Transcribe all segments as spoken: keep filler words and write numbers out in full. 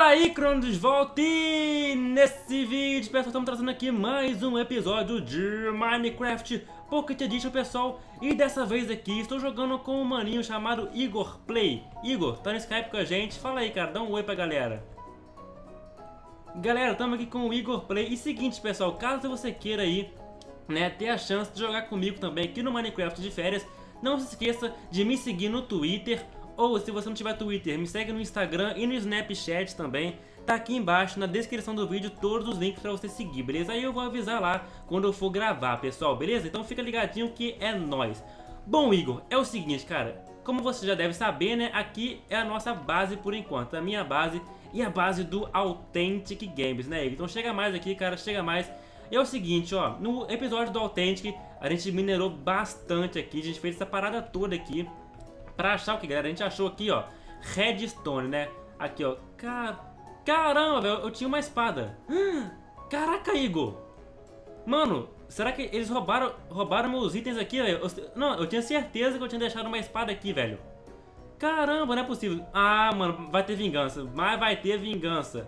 Fala aí, Cronos, volta! E nesse vídeo, pessoal, estamos trazendo aqui mais um episódio de Minecraft Pocket Edition, pessoal. E dessa vez aqui, estou jogando com um maninho chamado Igor Play. Igor, tá no Skype com a gente? Fala aí, cara, dá um oi pra galera. Galera, estamos aqui com o Igor Play. E seguinte, pessoal, caso você queira aí, né, ter a chance de jogar comigo também aqui no Minecraft de férias, não se esqueça de me seguir no Twitter. Ou se você não tiver Twitter, me segue no Instagram e no Snapchat também. Tá aqui embaixo na descrição do vídeo todos os links pra você seguir, beleza? Aí eu vou avisar lá quando eu for gravar, pessoal, beleza? Então fica ligadinho que é nóis. Bom, Igor, é o seguinte, cara. Como você já deve saber, né? Aqui é a nossa base por enquanto. A minha base e a base do Authentic Games, né, Igor? Então chega mais aqui, cara, chega mais. E é o seguinte, ó. No episódio do Authentic, a gente minerou bastante aqui. A gente fez essa parada toda aqui. Pra achar o que, galera? A gente achou aqui, ó, Redstone, né? Aqui, ó. Car... Caramba, velho, eu tinha uma espada. Caraca, Igor. Mano, será que eles roubaram, roubaram meus itens aqui, velho? Eu... Não, eu tinha certeza que eu tinha deixado uma espada aqui, velho. Caramba, não é possível. Ah, mano, vai ter vingança. Mas vai ter vingança.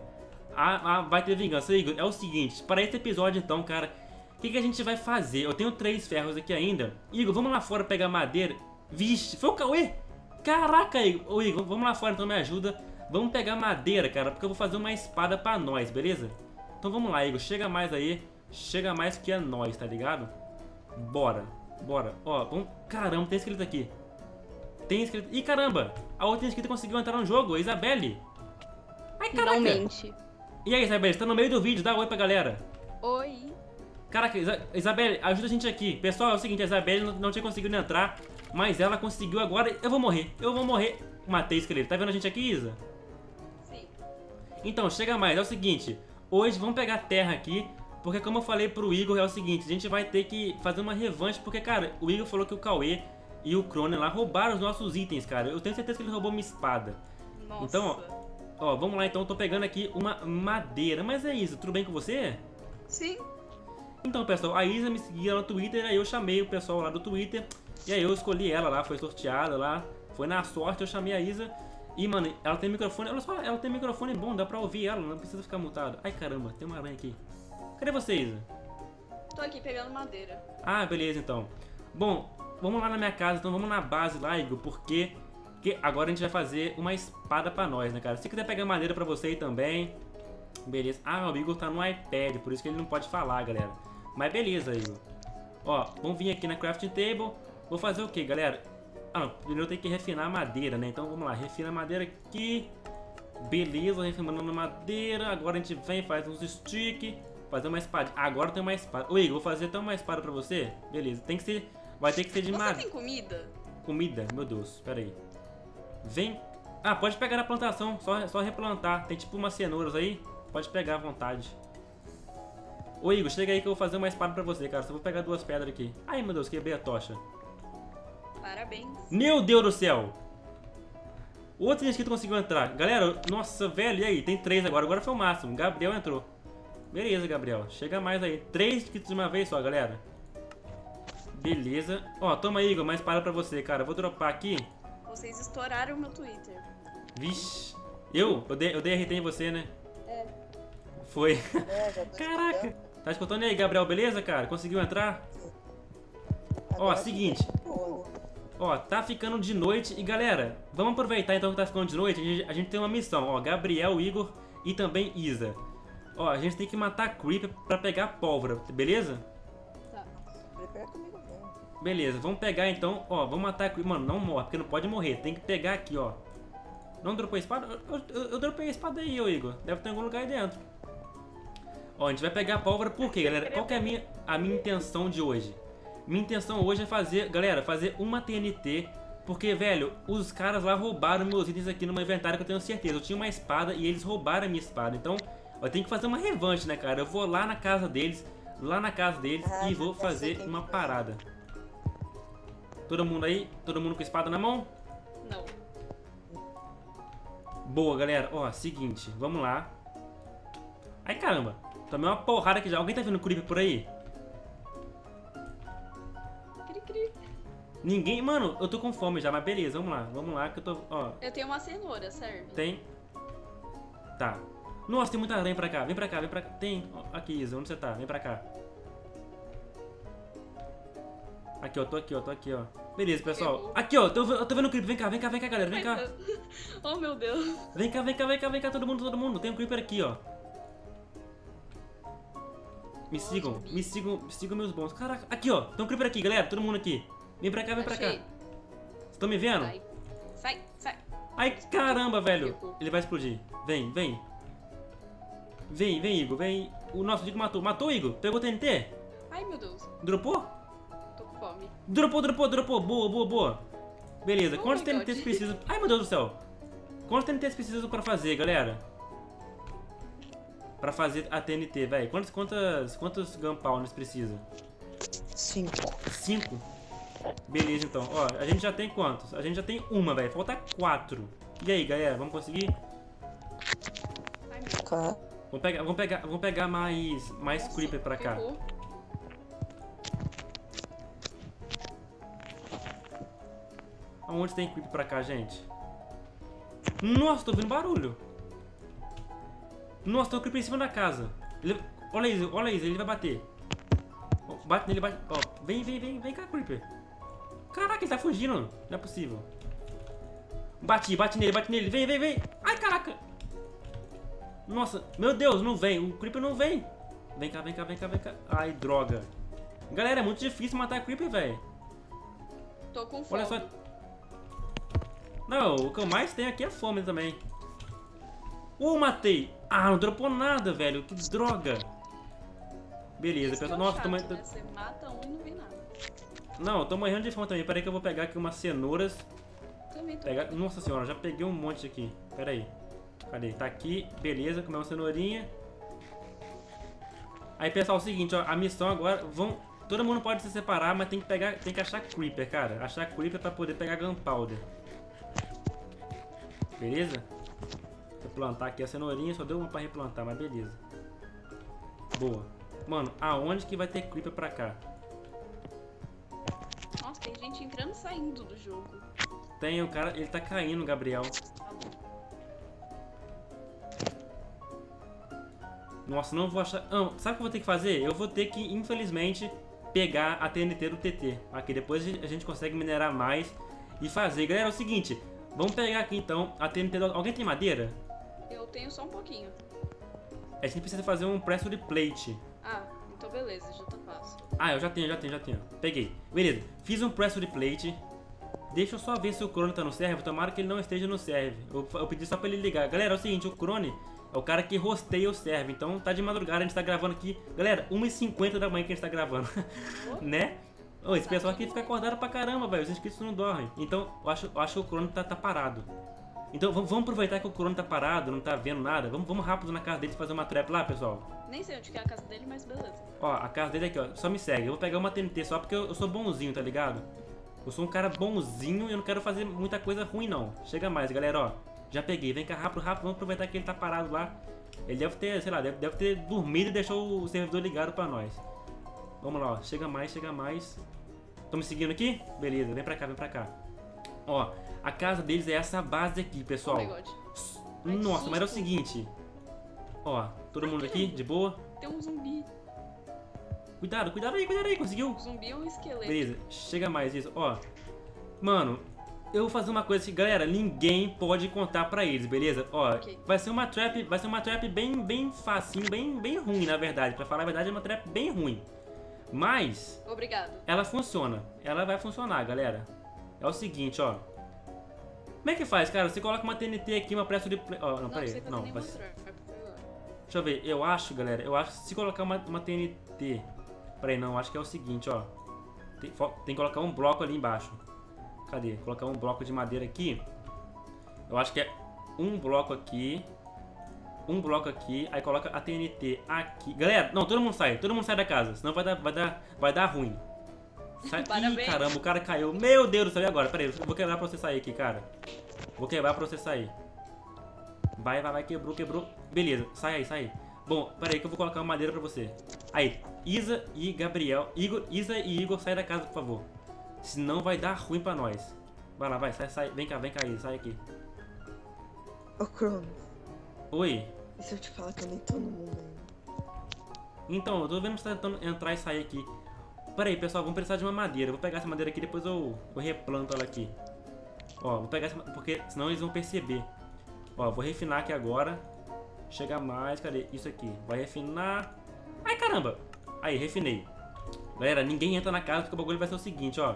Ah, ah, vai ter vingança, Igor. É o seguinte, para esse episódio, então, cara, o que, que a gente vai fazer? Eu tenho três ferros aqui ainda. Igor, vamos lá fora pegar madeira. Vixe, foi o Cauê? Caraca, Igor, ô, Igor, vamos lá fora então, me ajuda. Vamos pegar madeira, cara, porque eu vou fazer uma espada pra nós, beleza? Então vamos lá, Igor, chega mais aí. Chega mais que é nós, tá ligado? Bora, bora. Ó, vamos... Caramba, tem escrito aqui. Tem escrito... Ih, caramba, a outra inscrita conseguiu entrar no jogo, a Isabelle. Ai, caraca. Finalmente. E aí, Isabelle, você tá no meio do vídeo, dá um oi pra galera. Oi. Caraca, Isa... Isabelle, ajuda a gente aqui. Pessoal, é o seguinte, a Isabelle não, não tinha conseguido entrar, mas ela conseguiu agora. Eu vou morrer, eu vou morrer. Matei esqueleto. Tá vendo a gente aqui, Isa? Sim. Então, chega mais. É o seguinte, hoje vamos pegar terra aqui, porque como eu falei pro Igor, é o seguinte, a gente vai ter que fazer uma revanche, porque, cara, o Igor falou que o Cauê e o Croner lá roubaram os nossos itens, cara. Eu tenho certeza que ele roubou minha espada. Nossa. Então, ó, ó, vamos lá, então. Eu tô pegando aqui uma madeira. Mas é isso, tudo bem com você? Sim. Então, pessoal, a Isa me seguia lá no Twitter, aí eu chamei o pessoal lá do Twitter. E aí eu escolhi ela lá, foi sorteada lá, foi na sorte, eu chamei a Isa. E, mano, ela tem microfone, olha só, ela tem microfone bom, dá pra ouvir ela, não precisa ficar mutada. Ai, caramba, tem uma aranha aqui. Cadê você, Isa? Tô aqui pegando madeira. Ah, beleza, então. Bom, vamos lá na minha casa, então vamos na base lá, Igor, porque, porque agora a gente vai fazer uma espada pra nós, né, cara? Se quiser pegar madeira pra você aí também, beleza. Ah, o Igor tá no iPad, por isso que ele não pode falar, galera. Mas beleza, Igor. Ó, vamos vir aqui na crafting table. Vou fazer o que, galera? Ah, não, primeiro eu tenho que refinar a madeira, né? Então vamos lá, refina a madeira aqui. Beleza, refinando a madeira. Agora a gente vem, faz uns stick. Fazer uma espada. Agora tem uma espada. Ô, Igor, vou fazer até uma espada pra você? Beleza, tem que ser. Vai ter que ser de madeira. Você tem comida? Comida? Meu Deus, pera aí. Vem. Ah, pode pegar na plantação, só, só replantar. Tem tipo umas cenouras aí. Pode pegar à vontade. Ô, Igor, chega aí que eu vou fazer uma espada pra você, cara. Só vou pegar duas pedras aqui. Ai, meu Deus, quebrei a tocha. Parabéns. Meu Deus do céu. Outro inscrito conseguiu entrar. Galera, nossa, velho, e aí? Tem três agora. Agora foi o máximo. Gabriel entrou. Beleza, Gabriel. Chega mais aí. Três inscritos de uma vez só, galera. Beleza. Ó, toma aí, Igor. Mais para pra você, cara. Eu vou dropar aqui. Vocês estouraram o meu Twitter. Vixe. Eu? Eu dei, eu dei R T em você, né? É. Foi. É, já tô. Caraca. Escutando. Tá escutando aí, Gabriel? Beleza, cara? Conseguiu entrar? Ó, seguinte. Ó, tá ficando de noite e, galera, vamos aproveitar então que tá ficando de noite. A gente, a gente tem uma missão, ó, Gabriel, Igor e também Isa. Ó, a gente tem que matar Creeper pra pegar pólvora, beleza? Tá, prepara comigo bem. Beleza, vamos pegar então, ó, vamos matar Creeper. Mano, não morre, porque não pode morrer, tem que pegar aqui, ó. Não dropou a espada? Eu, eu, eu dropei a espada aí, ô Igor, deve ter algum lugar aí dentro. Ó, a gente vai pegar pólvora por quê, galera? Qual que é a minha, a minha intenção de hoje? Minha intenção hoje é fazer, galera, fazer uma T N T. Porque, velho, os caras lá roubaram meus itens aqui no meu inventário, que eu tenho certeza. Eu tinha uma espada e eles roubaram a minha espada. Então, eu tenho que fazer uma revanche, né, cara? Eu vou lá na casa deles, lá na casa deles ah, e vou fazer uma parada. Todo mundo aí? Todo mundo com espada na mão? Não. Boa, galera. Ó, seguinte, vamos lá. Ai, caramba. Tomei uma porrada aqui já. Alguém tá vendo o creeper por aí? Ninguém, mano, eu tô com fome já, mas beleza, vamos lá, vamos lá que eu tô, ó. Eu tenho uma cenoura, serve? Tem. Tá. Nossa, tem muita aranha pra cá. Vem pra cá, vem pra cá. Tem. Aqui, Isa, onde você tá? Vem pra cá. Aqui, ó. Tô aqui, ó. Tô aqui, ó. Beleza, pessoal. Aqui, ó. Tô, eu tô vendo o creeper. Vem cá, vem cá, vem cá, galera. Vem cá. Oh, meu Deus. Vem cá, vem cá, vem cá, vem cá. Todo mundo, todo mundo. Tem um creeper aqui, ó. Me sigam, me sigam, me sigam meus bons. Caraca, aqui ó, tem um creeper aqui, galera, todo mundo aqui. Vem pra cá, vem pra Achei. cá. Vocês estão me vendo? Sai, sai, sai. Ai, caramba, velho. Ele vai explodir. Vem, vem. Vem, vem, Igor, vem. O nosso Igor matou. Matou, Igor? Pegou T N T? Ai, meu Deus. Dropou? Tô com fome. Dropou, dropou, dropou. Boa, boa, boa. Beleza, oh, quantos T N Ts precisa... Ai, meu Deus do céu. Quantos T N Ts precisa pra fazer, galera? Pra fazer a T N T, velho. Quantos, quantas, quantos Gunpowders precisa? Cinco. Cinco? Beleza, então. Ó, a gente já tem quantos? A gente já tem uma, velho. Falta quatro. E aí, galera? Vamos conseguir? Tá. Vamos pegar, vamos pegar, vamos pegar mais, mais Nossa, creeper pra cá. Pegou. Aonde tem creeper pra cá, gente? Nossa, tô ouvindo barulho. Nossa, tem um creeper em cima da casa. Ele... Olha isso, olha isso, ele vai bater. Bate nele, bate. Ó, vem, vem, vem, vem cá, creeper. Caraca, ele tá fugindo. Não é possível. Bati, bate nele, bate nele. Vem, vem, vem. Ai, caraca. Nossa, meu Deus, não vem. O creeper não vem. Vem cá, vem cá, vem cá, vem cá. Ai, droga. Galera, é muito difícil matar creeper, velho. Tô com fome. Olha só. Não, o que eu mais tenho aqui é fome também. Uh, matei. Ah, não dropou nada, velho. Que droga. Beleza, pessoal. Nossa, chato, tô... né? Você mata um e não vem nada. Não, eu tô morrendo de fome também. Pera aí que eu vou pegar aqui umas cenouras. Também tô. Pegar... Nossa senhora, já peguei um monte aqui. Pera aí. Cadê? Tá aqui. Beleza, comer uma cenourinha. Aí, pessoal, é o seguinte, ó. A missão agora... Vão... Todo mundo pode se separar, mas tem que pegar... Tem que achar creeper, cara. Achar creeper pra poder pegar gunpowder. Beleza? Plantar aqui a cenourinha, só deu uma pra replantar, mas beleza. Boa. Mano, aonde que vai ter creeper pra cá? Nossa, tem gente entrando e saindo do jogo. Tem, o cara, ele tá caindo, Gabriel. Nossa, não vou achar... Não, sabe o que eu vou ter que fazer? Eu vou ter que, infelizmente, pegar a T N T do T T. Aqui, depois a gente consegue minerar mais e fazer. Galera, é o seguinte, vamos pegar aqui então a T N T do... Alguém tem madeira? Eu tenho só um pouquinho. A gente precisa fazer um Pressure Plate. Ah, então beleza, já tá fácil. Ah, eu já tenho, já tenho, já tenho. Peguei. Beleza, fiz um Pressure Plate. Deixa eu só ver se o Croner tá no server. Tomara que ele não esteja no server. Eu, eu pedi só pra ele ligar. Galera, é o seguinte, o Croner é o cara que hosteia o server. Então tá de madrugada, a gente tá gravando aqui. Galera, uma e cinquenta da manhã que a gente tá gravando. Oh. Né? Oh, esse tá pessoal aqui fica acordado pra caramba, velho. Os inscritos não dormem. Então, eu acho, eu acho que o Crono tá, tá parado. Então, vamos, vamos aproveitar que o Crono tá parado, não tá vendo nada. Vamos, vamos rápido na casa dele fazer uma trap lá, pessoal. Nem sei onde que é a casa dele, mas beleza. Ó, a casa dele aqui, ó. Só me segue. Eu vou pegar uma T N T só porque eu, eu sou bonzinho, tá ligado? Eu sou um cara bonzinho e eu não quero fazer muita coisa ruim, não. Chega mais, galera, ó. Já peguei. Vem cá rápido, rápido. Vamos aproveitar que ele tá parado lá. Ele deve ter, sei lá, deve, deve ter dormido e deixou o servidor ligado pra nós. Vamos lá, ó. Chega mais, chega mais. Estão me seguindo aqui? Beleza, vem pra cá, vem pra cá. Ó, a casa deles é essa base aqui, pessoal. Oh my God. Nossa, mas é o seguinte. Ó, todo mundo aqui, de boa. Tem um zumbi. Cuidado, cuidado aí, cuidado aí, conseguiu? Zumbi é um esqueleto. Beleza, chega mais isso. Ó, mano, eu vou fazer uma coisa que, galera, ninguém pode contar pra eles, beleza? Ó, okay. Vai ser uma trap, vai ser uma trap bem, bem facinho, bem, bem ruim, na verdade. Pra falar a verdade, é uma trap bem ruim. Mas, obrigado. Ela funciona. Ela vai funcionar, galera. É o seguinte, ó. Como é que faz, cara? Você coloca uma T N T aqui, uma pressure plate... Oh, não, não, peraí. Não, vai... Deixa eu ver. Eu acho, galera. Eu acho que se colocar uma, uma T N T... Peraí, não. Acho que é o seguinte, ó. Tem, tem que colocar um bloco ali embaixo. Cadê? Colocar um bloco de madeira aqui. Eu acho que é um bloco aqui... Um bloco aqui, aí coloca a T N T aqui. Galera, não, todo mundo sai, todo mundo sai da casa, senão vai dar, vai dar, vai dar ruim. Sai. Ih, caramba, o cara caiu. Meu Deus do céu, e agora? Pera aí, eu vou quebrar pra você sair aqui, cara. Vou quebrar pra você sair. Vai, vai, vai, quebrou, quebrou. Beleza, sai aí, sai aí. Bom, pera aí que eu vou colocar uma madeira pra você. Aí, Isa e Gabriel, Igor, Isa e Igor, sai da casa, por favor. Senão vai dar ruim pra nós. Vai lá, vai, sai, sai. Vem cá, vem cá, Isa, sai aqui. Ô, Cronos. Oi. E se eu te falar que eu nem tô no mundo ainda? Então, eu tô vendo você tá tentando entrar e sair aqui. Pera aí, pessoal, vamos precisar de uma madeira. Eu vou pegar essa madeira aqui, depois eu, eu replanto ela aqui. Ó, vou pegar essa madeira, porque senão eles vão perceber. Ó, vou refinar aqui agora. Chega mais, cadê? Isso aqui. Vai refinar. Ai, caramba! Aí, refinei. Galera, ninguém entra na casa porque o bagulho vai ser o seguinte, ó.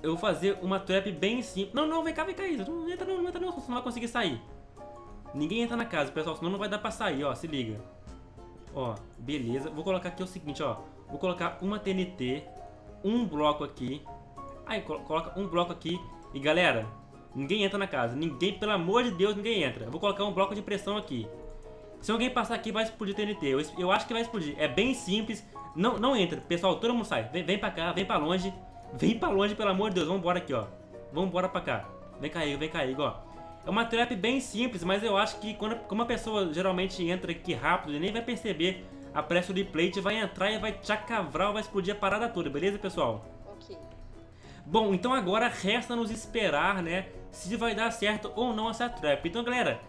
Eu vou fazer uma trap bem simples. Não, não, vem cá, vem cá, Isa. Não entra não, não entra não, senão não vai conseguir sair. Ninguém entra na casa, pessoal, senão não vai dar pra sair, ó. Se liga. Ó, beleza. Vou colocar aqui o seguinte, ó. Vou colocar uma T N T, um bloco aqui. Aí, coloca um bloco aqui. E, galera, ninguém entra na casa. Ninguém, pelo amor de Deus, ninguém entra. Eu vou colocar um bloco de pressão aqui. Se alguém passar aqui, vai explodir T N T. Eu, eu acho que vai explodir. É bem simples. Não, não entra. Pessoal, todo mundo sai. Vem, vem pra cá, vem pra longe. Vem pra longe, pelo amor de Deus. Vambora aqui, ó. Vambora pra cá. Vem cá, Igor, vem cá, Igor, ó. É uma trap bem simples, mas eu acho que quando, como a pessoa geralmente entra aqui rápido, ele nem vai perceber a Pressure Plate, vai entrar e vai chacavral, vai explodir a parada toda, beleza, pessoal? Ok. Bom, então agora resta nos esperar, né, se vai dar certo ou não essa trap. Então, galera,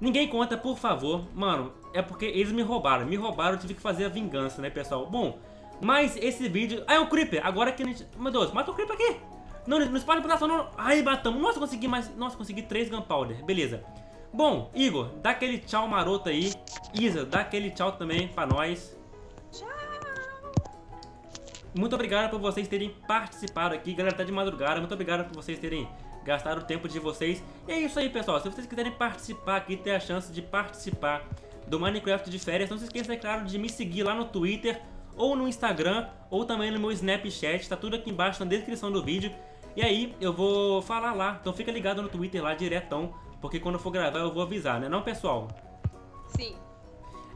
ninguém conta, por favor. Mano, é porque eles me roubaram. Me roubaram, eu tive que fazer a vingança, né, pessoal? Bom, mas esse vídeo... Ah, é um Creeper! Agora que a gente... Meu Deus, mata o Creeper aqui! Não, não espalha plantação, não. Aí, matamos. Nossa, consegui mais. Nossa, consegui três Gunpowder. Beleza. Bom, Igor, dá aquele tchau maroto aí. Isa, dá aquele tchau também pra nós. Tchau. Muito obrigado por vocês terem participado aqui. Galera, tá de madrugada. Muito obrigado por vocês terem gastado o tempo de vocês. E é isso aí, pessoal. Se vocês quiserem participar aqui, ter a chance de participar do Minecraft de férias, não se esqueça, é claro, de me seguir lá no Twitter ou no Instagram, ou também no meu Snapchat. Tá tudo aqui embaixo na descrição do vídeo. E aí eu vou falar lá. Então fica ligado no Twitter lá diretão, porque quando eu for gravar eu vou avisar, né não, pessoal? Sim.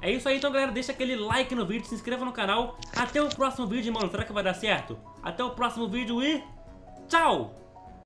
É isso aí, então, galera. Deixa aquele like no vídeo, se inscreva no canal. Até o próximo vídeo, mano. Será que vai dar certo? Até o próximo vídeo e... tchau!